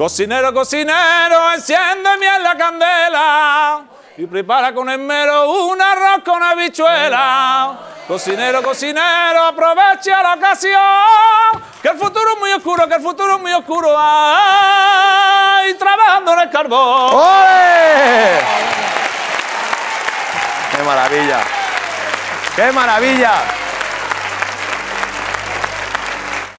Cocinero, cocinero, enciéndeme la candela y prepara con esmero un arroz con habichuela. Cocinero, cocinero, aprovecha la ocasión, que el futuro es muy oscuro, que el futuro es muy oscuro. ¡Ay! Trabajando en el carbón. ¡Ole! ¡Qué maravilla! ¡Qué maravilla!